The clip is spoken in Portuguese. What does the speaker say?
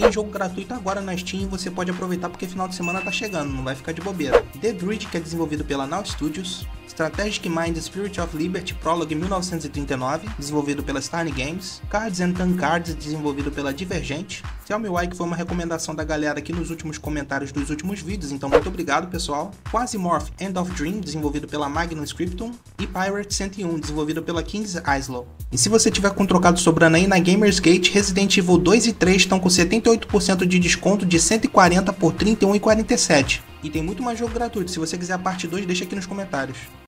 Tem jogo gratuito agora na Steam e você pode aproveitar porque final de semana tá chegando, não vai ficar de bobeira. The Dread, que é desenvolvido pela Naut Studios. Strategic Mind Spirit of Liberty Prologue 1939, desenvolvido pela Starney Games. Cards and Cards, desenvolvido pela Divergente. Tell Me Why, que foi uma recomendação da galera aqui nos últimos comentários dos últimos vídeos, então muito obrigado, pessoal. Quasimorph End of Dream, desenvolvido pela Magnus Scriptum. E Pirate 101, desenvolvido pela Kings Islow. E se você tiver com trocado sobrando aí na Gamers Gate, Resident Evil 2 e 3 estão com 78% de desconto de 140 por R$ 31,47. E tem muito mais jogo gratuito. Se você quiser a parte 2, deixa aqui nos comentários.